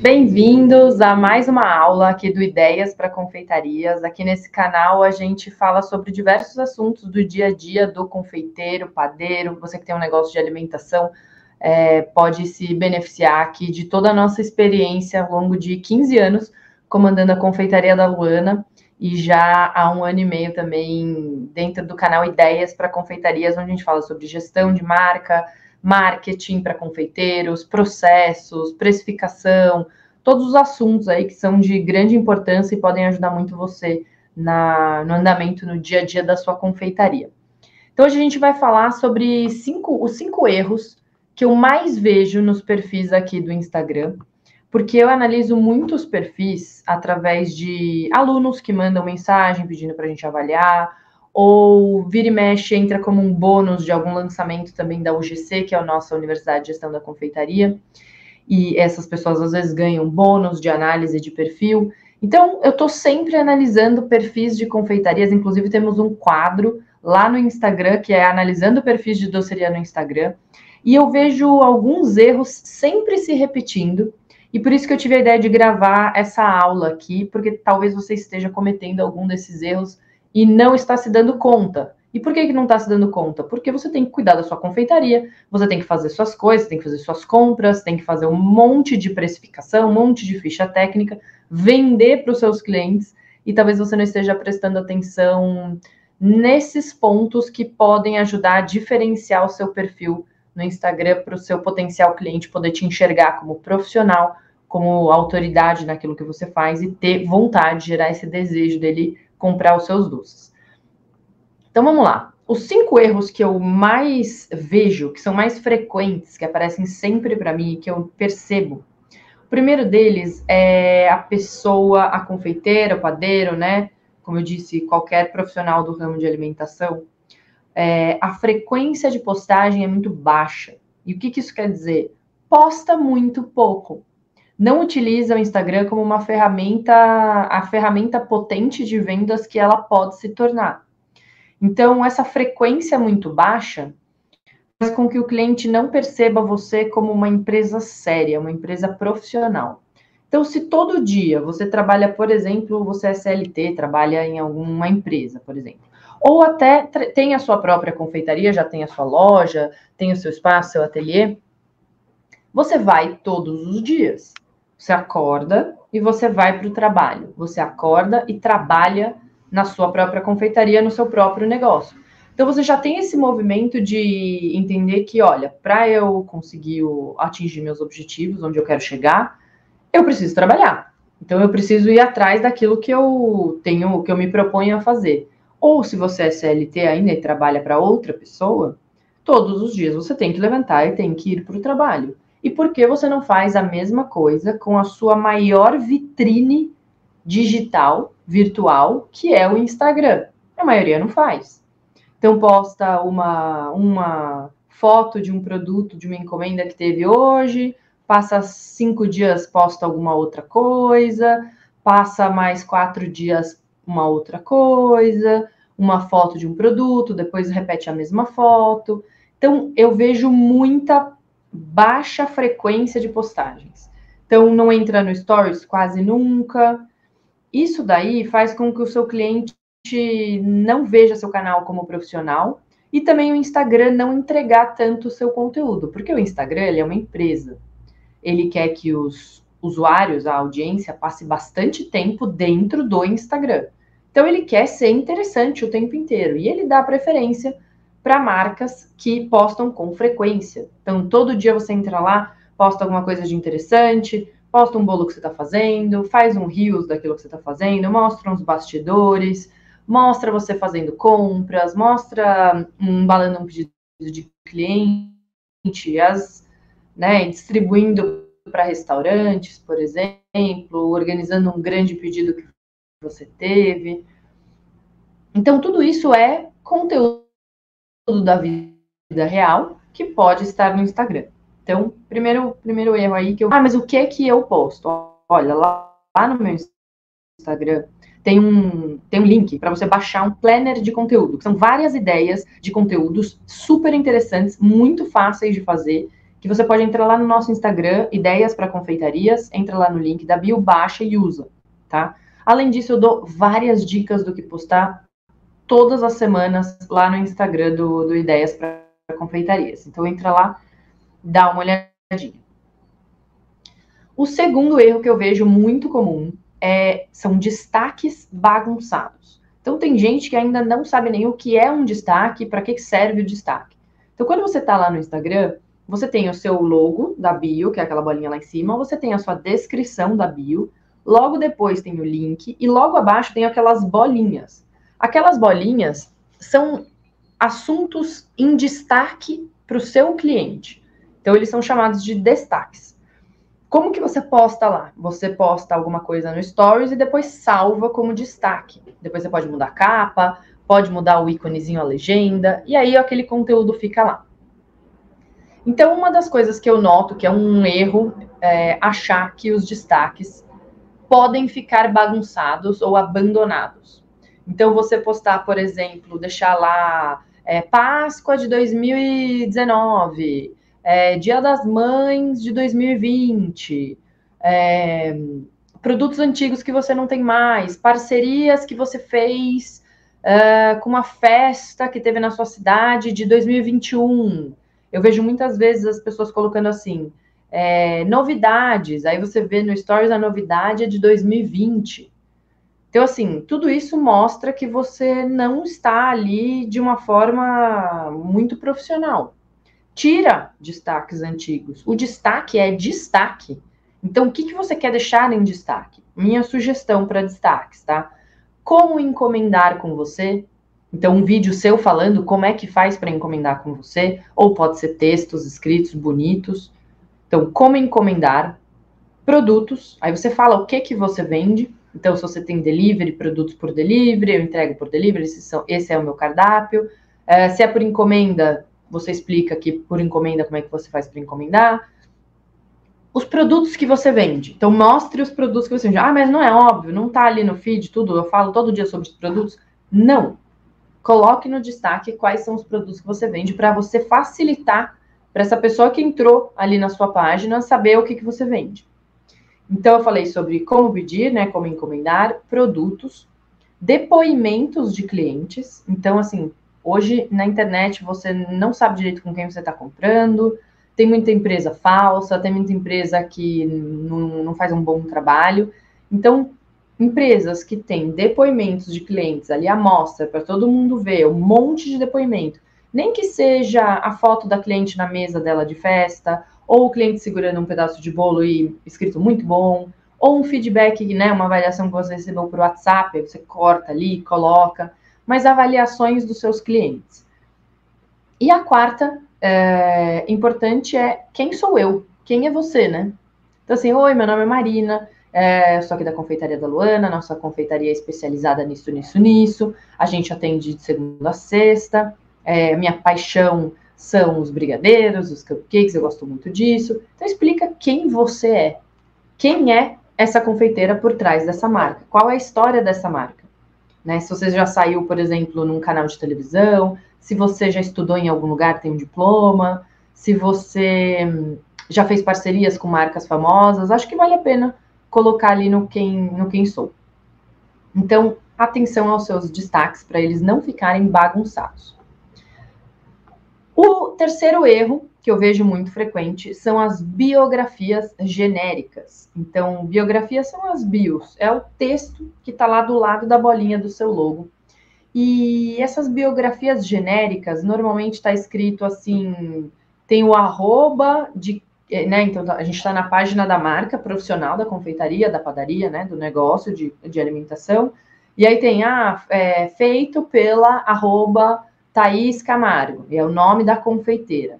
Bem-vindos a mais uma aula aqui do Ideias para Confeitarias. Aqui nesse canal a gente fala sobre diversos assuntos do dia a dia do confeiteiro, padeiro. Você que tem um negócio de alimentação pode se beneficiar aqui de toda a nossa experiência ao longo de 15 anos comandando a Confeitaria da Luana e já há um ano e meio também dentro do canal Ideias para Confeitarias, onde a gente fala sobre gestão de marca, marketing para confeiteiros, processos, precificação, todos os assuntos aí que são de grande importância e podem ajudar muito você no andamento, no dia a dia da sua confeitaria. Então, hoje a gente vai falar sobre os cinco erros que eu mais vejo nos perfis aqui do Instagram, porque eu analiso muitos perfis através de alunos que mandam mensagem pedindo para a gente avaliar, ou vira e mexe entra como um bônus de algum lançamento também da UGC, que é a nossa Universidade de Gestão da Confeitaria, e essas pessoas às vezes ganham bônus de análise de perfil. Então, eu estou sempre analisando perfis de confeitarias, inclusive temos um quadro lá no Instagram, que é analisando perfis de doceria no Instagram, e eu vejo alguns erros sempre se repetindo, e por isso que eu tive a ideia de gravar essa aula aqui, porque talvez você esteja cometendo algum desses erros e não está se dando conta. E por que não está se dando conta? Porque você tem que cuidar da sua confeitaria, você tem que fazer suas coisas, tem que fazer suas compras, tem que fazer um monte de precificação, um monte de ficha técnica, vender para os seus clientes, e talvez você não esteja prestando atenção nesses pontos que podem ajudar a diferenciar o seu perfil no Instagram para o seu potencial cliente poder te enxergar como profissional, como autoridade naquilo que você faz e ter vontade de gerar esse desejo dele comprar os seus doces. Então, vamos lá. Os 5 erros que eu mais vejo, que são mais frequentes, que aparecem sempre para mim, que eu percebo. O primeiro deles é a pessoa, a confeiteira, o padeiro, né? Como eu disse, qualquer profissional do ramo de alimentação. A frequência de postagem é muito baixa. E o que isso quer dizer? Posta muito pouco. Não utiliza o Instagram como uma ferramenta, a ferramenta potente de vendas que ela pode se tornar. Então, essa frequência muito baixa faz com que o cliente não perceba você como uma empresa séria, uma empresa profissional. Então, se todo dia você trabalha, por exemplo, você é CLT, trabalha em alguma empresa, por exemplo, ou até tem a sua própria confeitaria, já tem a sua loja, tem o seu espaço, seu ateliê, você vai todos os dias. Você acorda e você vai para o trabalho. Você acorda e trabalha na sua própria confeitaria, no seu próprio negócio. Então, você já tem esse movimento de entender que, olha, para eu conseguir atingir meus objetivos, onde eu quero chegar, eu preciso trabalhar. Então, eu preciso ir atrás daquilo que eu tenho, que eu me proponho a fazer. Ou, se você é CLT ainda e trabalha para outra pessoa, todos os dias você tem que levantar e tem que ir para o trabalho. E por que você não faz a mesma coisa com a sua maior vitrine digital, virtual, que é o Instagram? A maioria não faz. Então, posta uma foto de um produto, de uma encomenda que teve hoje, passa 5 dias, posta alguma outra coisa, passa mais 4 dias, uma outra coisa, uma foto de um produto, depois repete a mesma foto. Então, eu vejo muita baixa frequência de postagens. Então, não entra no Stories quase nunca. Isso daí faz com que o seu cliente não veja seu canal como profissional e também o Instagram não entregar tanto o seu conteúdo, porque o Instagram ele é uma empresa. Ele quer que os usuários, a audiência, passe bastante tempo dentro do Instagram. Então, ele quer ser interessante o tempo inteiro e ele dá preferência para marcas que postam com frequência. Então, todo dia você entra lá, posta alguma coisa de interessante, posta um bolo que você está fazendo, faz um reels daquilo que você está fazendo, mostra uns bastidores, mostra você fazendo compras, mostra embalando um pedido de cliente, distribuindo para restaurantes, por exemplo, organizando um grande pedido que você teve. Então, tudo isso é conteúdo da vida real que pode estar no Instagram. Então, primeiro erro aí que eu... mas o que é que eu posto? Olha, lá no meu Instagram tem um link para você baixar um planner de conteúdo, que são várias ideias de conteúdos super interessantes, muito fáceis de fazer que você pode entrar lá no nosso Instagram, Ideias para Confeitarias, entra lá no link da bio, baixa e usa, tá? Além disso, eu dou várias dicas do que postar todas as semanas lá no Instagram do Ideias para Confeitarias. Então, entra lá, dá uma olhadinha. O segundo erro que eu vejo muito comum são destaques bagunçados. Então, tem gente que ainda não sabe nem o que é um destaque, para que serve o destaque. Então, quando você está lá no Instagram, você tem o seu logo da bio, que é aquela bolinha lá em cima, você tem a sua descrição da bio, logo depois tem o link e logo abaixo tem aquelas bolinhas. Aquelas bolinhas são assuntos em destaque para o seu cliente. Então, eles são chamados de destaques. Como que você posta lá? Você posta alguma coisa no Stories e depois salva como destaque. Depois você pode mudar a capa, pode mudar o íconezinho, a legenda, e aí aquele conteúdo fica lá. Então, uma das coisas que eu noto que é um erro é achar que os destaques podem ficar bagunçados ou abandonados. Então, você postar, por exemplo, deixar lá Páscoa de 2019, Dia das Mães de 2020, produtos antigos que você não tem mais, parcerias que você fez com uma festa que teve na sua cidade de 2021. Eu vejo muitas vezes as pessoas colocando assim, novidades, aí você vê no Stories a novidade é de 2020. Então, assim, tudo isso mostra que você não está ali de uma forma muito profissional. Tira destaques antigos. O destaque é destaque. Então, o que você quer deixar em destaque? Minha sugestão para destaques, tá? Como encomendar com você. Então, um vídeo seu falando como é que faz para encomendar com você. Ou pode ser textos escritos bonitos. Então, como encomendar. Produtos. Aí você fala o que você vende. Então, se você tem delivery, produtos por delivery, eu entrego por delivery, esse é o meu cardápio. Se é por encomenda... Você explica aqui por encomenda, como é que você faz para encomendar. Os produtos que você vende. Então, mostre os produtos que você vende. Ah, mas não é óbvio, não está ali no feed, tudo. Eu falo todo dia sobre os produtos. Não. Coloque no destaque quais são os produtos que você vende para você facilitar para essa pessoa que entrou ali na sua página saber o que você vende. Então, eu falei sobre como pedir, né, como encomendar, produtos, depoimentos de clientes. Então, assim... Hoje, na internet, você não sabe direito com quem você está comprando, tem muita empresa falsa, tem muita empresa que não faz um bom trabalho. Então, empresas que têm depoimentos de clientes ali, amostra, para todo mundo ver, um monte de depoimento. Nem que seja a foto da cliente na mesa dela de festa, ou o cliente segurando um pedaço de bolo e escrito muito bom, ou um feedback, né, uma avaliação que você recebeu por WhatsApp, você corta ali, coloca... mas avaliações dos seus clientes. E a quarta, importante, é quem sou eu? Quem é você, né? Então, assim, oi, meu nome é Marina, eu sou aqui da Confeitaria da Luana, nossa confeitaria é especializada nisso, nisso, nisso. A gente atende de segunda a sexta. Minha paixão são os brigadeiros, os cupcakes, eu gosto muito disso. Então, explica quem você é. Quem é essa confeiteira por trás dessa marca? Qual é a história dessa marca? Né? Se você já saiu, por exemplo, num canal de televisão, se você já estudou em algum lugar, tem um diploma, se você já fez parcerias com marcas famosas, acho que vale a pena colocar ali no quem sou. Então, atenção aos seus destaques para eles não ficarem bagunçados. O terceiro erro, que eu vejo muito frequente, são as biografias genéricas. Então, biografias são as bios, é o texto que está lá do lado da bolinha do seu logo. E essas biografias genéricas, normalmente está escrito assim, tem o arroba de... Né, então, a gente está na página da marca profissional, da confeitaria, da padaria, né, do negócio de alimentação. E aí tem, feito pela arroba Thaís Camargo, é o nome da confeiteira.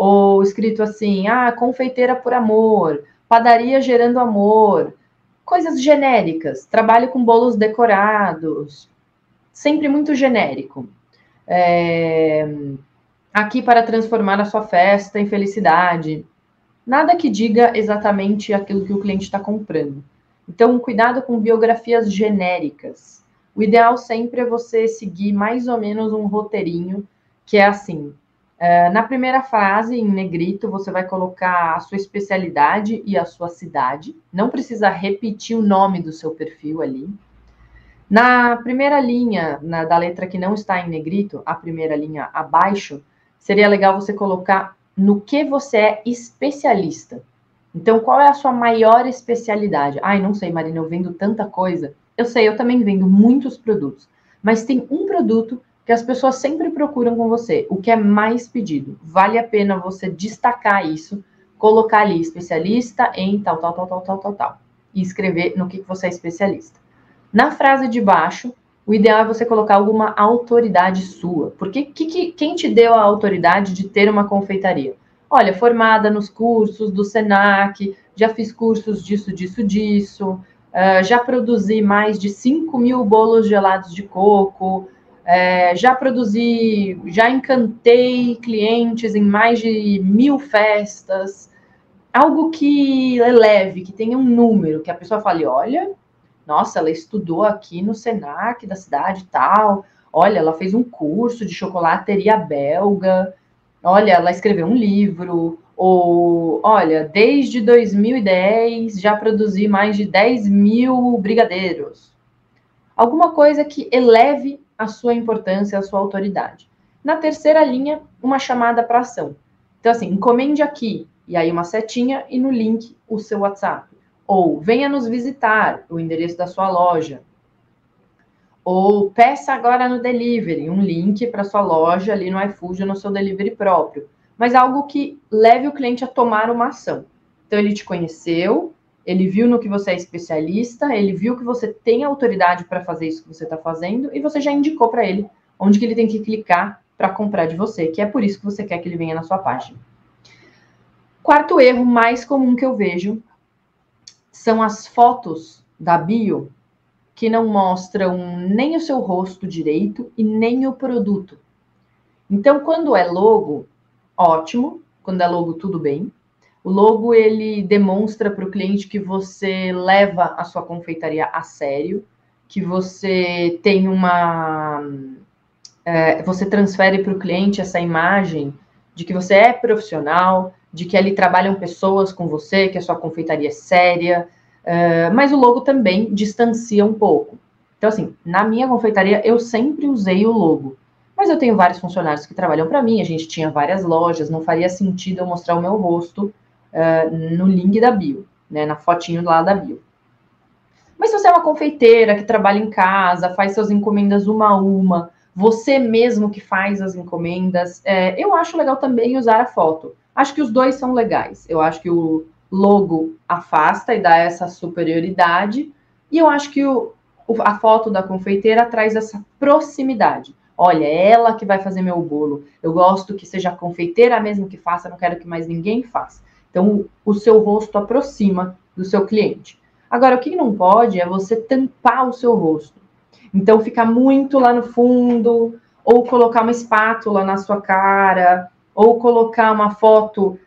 Ou escrito assim, confeiteira por amor, padaria gerando amor, coisas genéricas, trabalho com bolos decorados, sempre muito genérico. Aqui para transformar a sua festa em felicidade. Nada que diga exatamente aquilo que o cliente está comprando. Então, cuidado com biografias genéricas. O ideal sempre é você seguir mais ou menos um roteirinho, que é assim... Na primeira frase, em negrito, você vai colocar a sua especialidade e a sua cidade. Não precisa repetir o nome do seu perfil ali. Na primeira linha da letra que não está em negrito, a primeira linha abaixo, seria legal você colocar no que você é especialista. Então, qual é a sua maior especialidade? Ai, não sei, Marina, eu vendo tanta coisa. Eu sei, eu também vendo muitos produtos. Mas tem um produto que as pessoas sempre procuram com você, o que é mais pedido. Vale a pena você destacar isso, colocar ali especialista em tal, tal, tal, tal, tal, tal, tal. E escrever no que você é especialista. Na frase de baixo, o ideal é você colocar alguma autoridade sua. Porque quem te deu a autoridade de ter uma confeitaria? Olha, formada nos cursos do SENAC, já fiz cursos disso, disso, disso, já produzi mais de 5.000 bolos gelados de coco, já encantei clientes em mais de 1.000 festas. Algo que é leve, que tenha um número, que a pessoa fale, olha, nossa, ela estudou aqui no SENAC da cidade tal, olha, ela fez um curso de chocolateria belga, olha, ela escreveu um livro, ou, olha, desde 2010 já produzi mais de 10.000 brigadeiros. Alguma coisa que eleve a sua importância, a sua autoridade. Na terceira linha, uma chamada para ação. Então, assim, encomende aqui, e aí uma setinha, e no link, o seu WhatsApp. Ou, venha nos visitar, o endereço da sua loja. Ou, peça agora no delivery, um link para sua loja ali no iFood ou no seu delivery próprio. Mas algo que leve o cliente a tomar uma ação. Então, ele te conheceu, ele viu no que você é especialista, ele viu que você tem autoridade para fazer isso que você está fazendo e você já indicou para ele onde que ele tem que clicar para comprar de você, que é por isso que você quer que ele venha na sua página. Quarto erro mais comum que eu vejo são as fotos da bio que não mostram nem o seu rosto direito e nem o produto. Então, quando é logo, ótimo. Quando é logo, tudo bem. O logo, ele demonstra para o cliente que você leva a sua confeitaria a sério, que você tem você transfere para o cliente essa imagem de que você é profissional, de que ali trabalham pessoas com você, que a sua confeitaria é séria, mas o logo também distancia um pouco. Então, assim, na minha confeitaria, eu sempre usei o logo. Mas eu tenho vários funcionários que trabalham para mim, a gente tinha várias lojas, não faria sentido eu mostrar o meu rosto no link da bio, né, na fotinho lá da bio. Mas se você é uma confeiteira que trabalha em casa, faz suas encomendas uma a uma, você mesmo que faz as encomendas, eu acho legal também usar a foto. Acho que os dois são legais. Eu acho que o logo afasta e dá essa superioridade, e eu acho que a foto da confeiteira traz essa proximidade. Olha, é ela que vai fazer meu bolo. Eu gosto que seja a confeiteira mesmo que faça, não quero que mais ninguém faça. Então, o seu rosto aproxima do seu cliente. Agora, o que não pode é você tampar o seu rosto. Então, ficar muito lá no fundo, ou colocar uma espátula na sua cara, ou colocar uma foto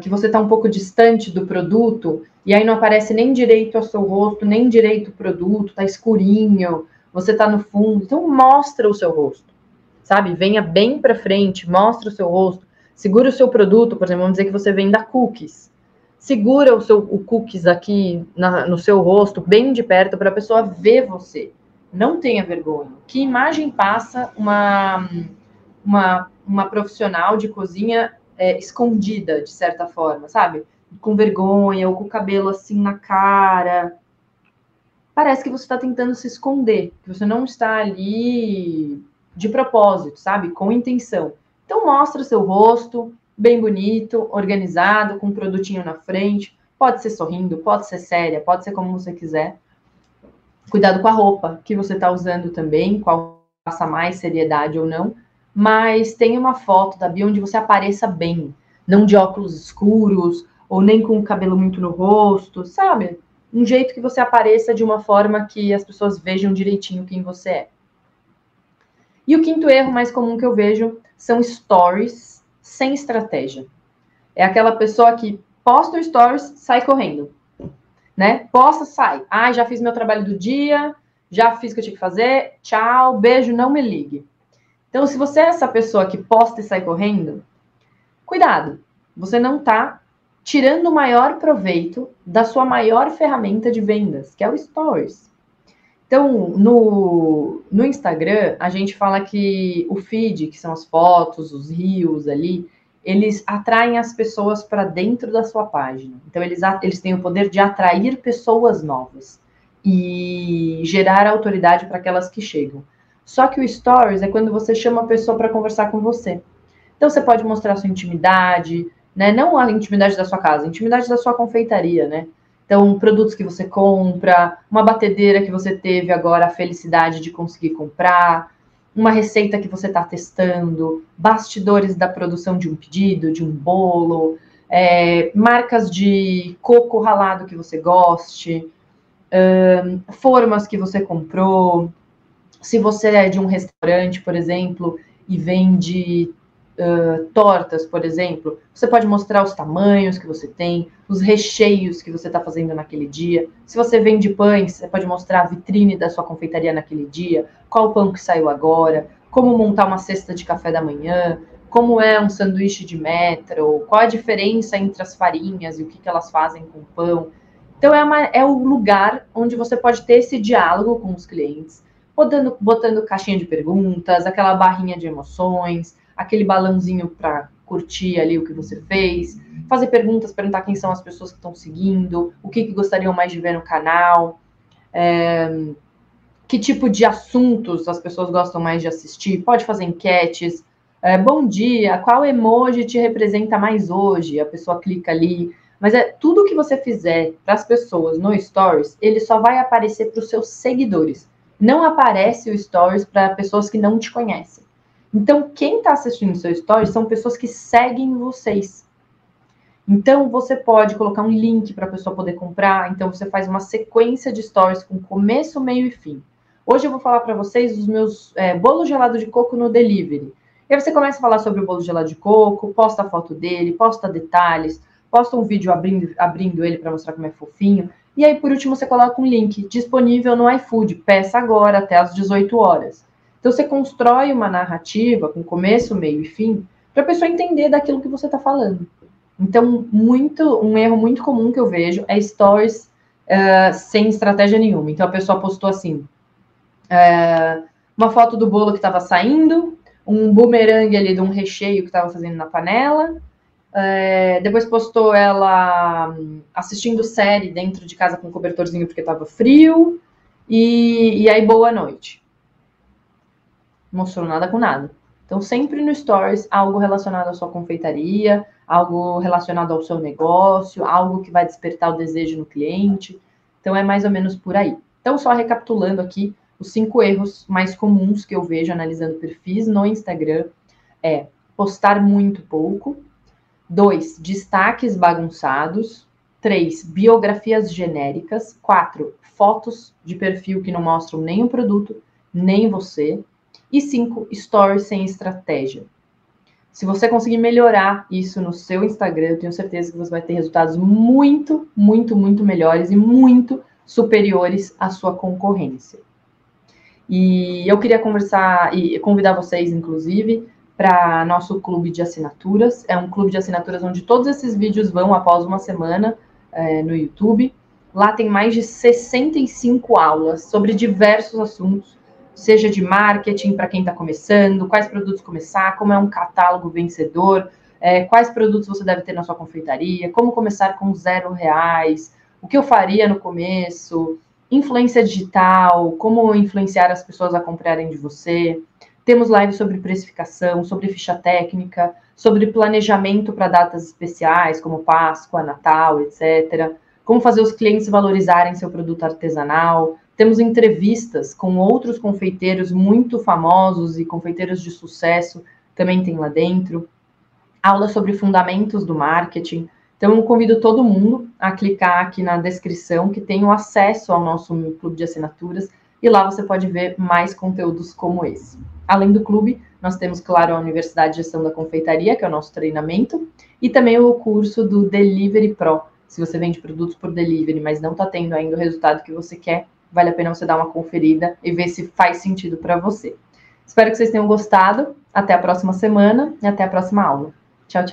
que você está um pouco distante do produto, e aí não aparece nem direito o seu rosto, nem direito o produto, tá escurinho. Você está no fundo, então mostra o seu rosto, sabe? Venha bem para frente, mostra o seu rosto, segura o seu produto, por exemplo, vamos dizer que você vende cookies. Segura o cookies aqui no seu rosto, bem de perto, para a pessoa ver você. Não tenha vergonha. Que imagem passa uma profissional de cozinha escondida, de certa forma, sabe? Com vergonha, ou com o cabelo assim na cara. Parece que você está tentando se esconder, que você não está ali de propósito, sabe? Com intenção. Então, mostra o seu rosto, bem bonito, organizado, com um produtinho na frente. Pode ser sorrindo, pode ser séria, pode ser como você quiser. Cuidado com a roupa que você está usando também, qual passa mais seriedade ou não. Mas tem uma foto da bio onde você apareça bem. Não de óculos escuros, ou nem com o cabelo muito no rosto, sabe? Um jeito que você apareça de uma forma que as pessoas vejam direitinho quem você é. E o quinto erro mais comum que eu vejo são stories sem estratégia. É aquela pessoa que posta o stories, sai correndo, né? Posta, sai. Ah, já fiz meu trabalho do dia, já fiz o que eu tinha que fazer, tchau, beijo, não me ligue. Então, se você é essa pessoa que posta e sai correndo, cuidado, você não está tirando o maior proveito da sua maior ferramenta de vendas, que é o Stories. Então, no Instagram, a gente fala que o feed, que são as fotos, os reels ali, eles atraem as pessoas para dentro da sua página. Então, eles têm o poder de atrair pessoas novas e gerar autoridade para aquelas que chegam. Só que o Stories é quando você chama a pessoa para conversar com você. Então, você pode mostrar a sua intimidade, né? Não a intimidade da sua casa, a intimidade da sua confeitaria, né? Então, produtos que você compra, uma batedeira que você teve agora a felicidade de conseguir comprar, uma receita que você está testando, bastidores da produção de um pedido, de um bolo, marcas de coco ralado que você goste, formas que você comprou. Se você é de um restaurante, por exemplo, e vende tortas, por exemplo, você pode mostrar os tamanhos que você tem, os recheios que você está fazendo naquele dia. Se você vende pães, você pode mostrar a vitrine da sua confeitaria naquele dia, qual pão que saiu agora, como montar uma cesta de café da manhã, como é um sanduíche de metro, qual a diferença entre as farinhas e o que elas fazem com o pão. Então, é o lugar onde você pode ter esse diálogo com os clientes, botando caixinha de perguntas, aquela barrinha de emoções, aquele balãozinho para curtir ali o que você fez, fazer perguntas, perguntar quem são as pessoas que estão seguindo, o que gostariam mais de ver no canal, que tipo de assuntos as pessoas gostam mais de assistir, pode fazer enquetes, bom dia, qual emoji te representa mais hoje, a pessoa clica ali, mas tudo que você fizer para as pessoas no Stories, ele só vai aparecer para os seus seguidores, não aparece o Stories para pessoas que não te conhecem. Então, quem está assistindo o seu Stories são pessoas que seguem vocês. Então, você pode colocar um link para a pessoa poder comprar. Então, você faz uma sequência de Stories com começo, meio e fim. Hoje eu vou falar para vocês os meus bolo gelado de coco no delivery. E aí você começa a falar sobre o bolo gelado de coco, posta a foto dele, posta detalhes, posta um vídeo abrindo ele para mostrar como é fofinho. E aí, por último, você coloca um link disponível no iFood. Peça agora até às 18 horas. Então, você constrói uma narrativa com começo, meio e fim, para a pessoa entender daquilo que você está falando. Então, um erro muito comum que eu vejo é stories sem estratégia nenhuma. Então, a pessoa postou assim, uma foto do bolo que estava saindo, um bumerangue ali de um recheio que estava fazendo na panela, depois postou ela assistindo série dentro de casa com cobertorzinho porque estava frio, e aí boa noite. Mostrou nada com nada. Então, sempre no Stories, algo relacionado à sua confeitaria, algo relacionado ao seu negócio, algo que vai despertar o desejo no cliente. Então, é mais ou menos por aí. Então, só recapitulando aqui, os 5 erros mais comuns que eu vejo analisando perfis no Instagram é postar muito pouco, 2, destaques bagunçados, 3, biografias genéricas, 4, fotos de perfil que não mostram nem o produto, nem você, e 5, stories sem estratégia. Se você conseguir melhorar isso no seu Instagram, eu tenho certeza que você vai ter resultados muito, muito, muito melhores e muito superiores à sua concorrência. E eu queria conversar e convidar vocês, inclusive, para nosso clube de assinaturas. É um clube de assinaturas onde todos esses vídeos vão após uma semana no YouTube. Lá tem mais de 65 aulas sobre diversos assuntos, seja de marketing para quem está começando, quais produtos começar, como é um catálogo vencedor, quais produtos você deve ter na sua confeitaria, como começar com R$0, o que eu faria no começo, influência digital, como influenciar as pessoas a comprarem de você. Temos lives sobre precificação, sobre ficha técnica, sobre planejamento para datas especiais, como Páscoa, Natal, etc. Como fazer os clientes valorizarem seu produto artesanal. Temos entrevistas com outros confeiteiros muito famosos e confeiteiros de sucesso, também tem lá dentro. Aula sobre fundamentos do marketing. Então, eu convido todo mundo a clicar aqui na descrição, que tem o acesso ao nosso clube de assinaturas, e lá você pode ver mais conteúdos como esse. Além do clube, nós temos, claro, a Universidade de Gestão da Confeitaria, que é o nosso treinamento, e também o curso do Delivery Pro. Se você vende produtos por delivery, mas não está tendo ainda o resultado que você quer, vale a pena você dar uma conferida e ver se faz sentido para você. Espero que vocês tenham gostado. Até a próxima semana e até a próxima aula. Tchau, tchau.